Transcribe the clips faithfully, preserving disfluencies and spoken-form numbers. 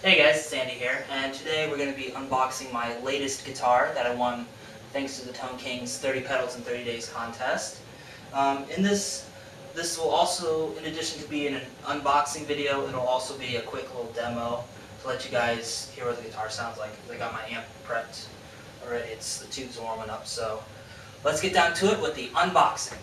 Hey guys, Sandy here, and today we're going to be unboxing my latest guitar that I won thanks to the Tone King's thirty pedals in thirty days contest. Um, in this, this will also, in addition to being an unboxing video, it'll also be a quick little demo to let you guys hear what the guitar sounds like. I got my amp prepped already, it's, the tubes are warming up, so let's get down to it with the unboxing.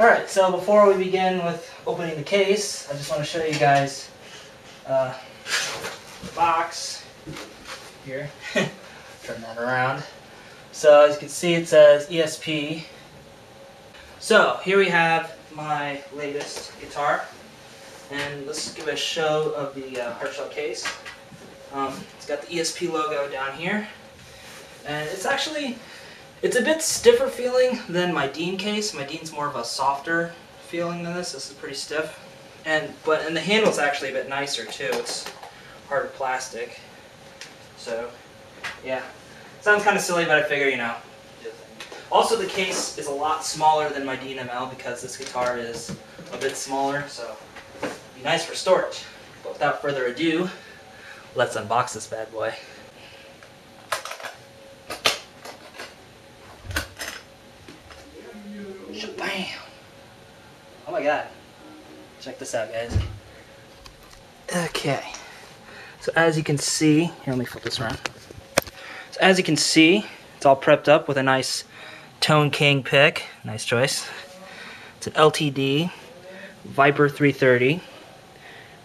Alright, so before we begin with opening the case, I just want to show you guys uh, the box here. Turn that around. So as you can see, it says E S P. So here we have my latest guitar, and let's give a show of the uh, hard shell case. Um, it's got the E S P logo down here, and it's actually It's a bit stiffer feeling than my Dean case. My Dean's more of a softer feeling than this. This is pretty stiff. And but and the handle's actually a bit nicer too. It's harder plastic. So yeah. Sounds kind of silly, but I figure, you know. Also, the case is a lot smaller than my Dean M L because this guitar is a bit smaller, so it'd be nice for storage. But without further ado, let's unbox this bad boy. Bam! Oh my god. Check this out, guys. Okay. So as you can see, here, let me flip this around. So as you can see, it's all prepped up with a nice Tone King pick. Nice choice. It's an L T D Viper three thirty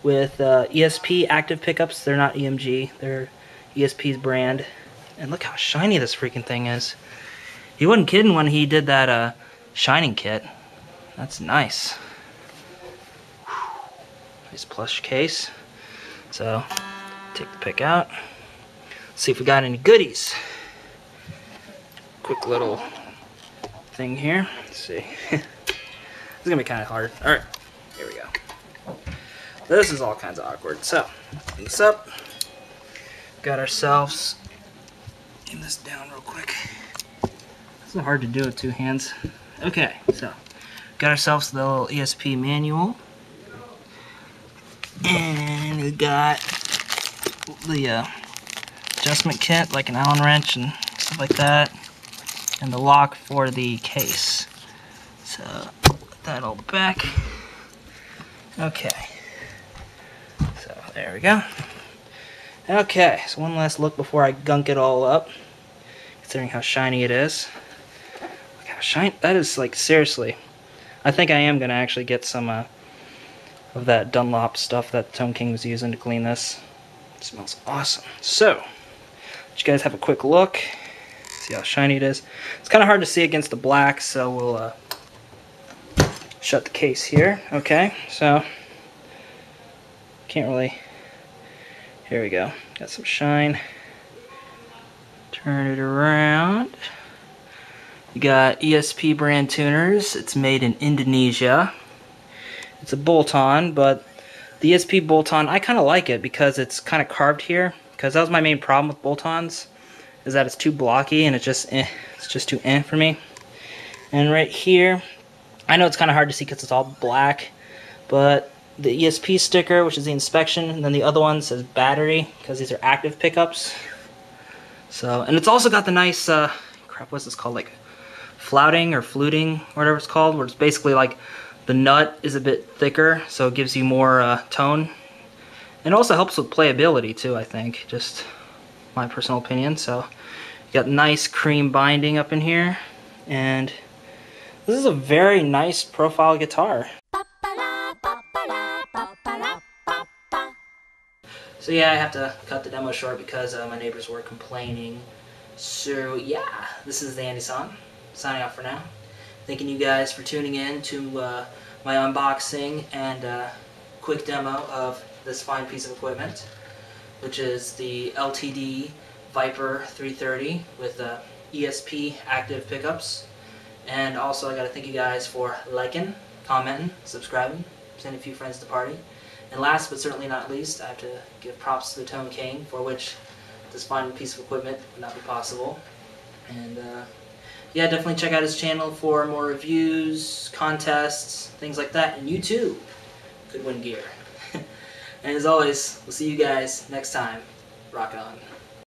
with uh, E S P active pickups. They're not E M G. They're E S P's brand. And look how shiny this freaking thing is. He wasn't kidding when he did that uh, shining kit. That's nice. Nice plush case. So take the pick out. See if we got any goodies. Quick little thing here. Let's see. It's gonna be kind of hard. All right, here we go. This is all kinds of awkward. So open this up. Got ourselves. Aim this down real quick. It's hard to do with two hands. Okay, so got ourselves the little E S P manual, and we got the uh, adjustment kit, like an Allen wrench and stuff like that, and the lock for the case. So put that all back. Okay, so there we go. Okay, so one last look before I gunk it all up, considering how shiny it is. Shine, that is, like, seriously. I think I am going to actually get some uh, of that Dunlop stuff that Tone King was using to clean this. It smells awesome. So, let you guys have a quick look. See how shiny it is. It's kind of hard to see against the black, so we'll uh, shut the case here. Okay, so, can't really. Here we go. Got some shine. Turn it around. You got E S P brand tuners. It's made in Indonesia. It's a bolt-on, but the E S P bolt-on, I kind of like it because it's kind of carved here. Because that was my main problem with bolt-ons, is that it's too blocky and it's just eh, it's just too eh for me. And right here, I know it's kind of hard to see because it's all black, but the E S P sticker, which is the inspection, and then the other one says battery because these are active pickups. So, and it's also got the nice uh, crap. What's this called? Like. Flouting or fluting, or whatever it's called, where it's basically like the nut is a bit thicker, so it gives you more uh, tone, and also helps with playability too. I think, just my personal opinion. So, you got nice cream binding up in here, and this is a very nice profile guitar. So yeah, I have to cut the demo short because uh, my neighbors were complaining. So yeah, this is the Andy song. Signing off for now. Thanking you guys for tuning in to uh, my unboxing and uh, quick demo of this fine piece of equipment, which is the L T D Viper three thirty with uh, E S P active pickups And also I gotta thank you guys for liking, commenting, subscribing, sending a few friends to the party. And last but certainly not least, I have to give props to the Tone King, for which this fine piece of equipment would not be possible. And uh, yeah, definitely check out his channel for more reviews, contests, things like that. And you too could win gear. And as always, we'll see you guys next time. Rock on.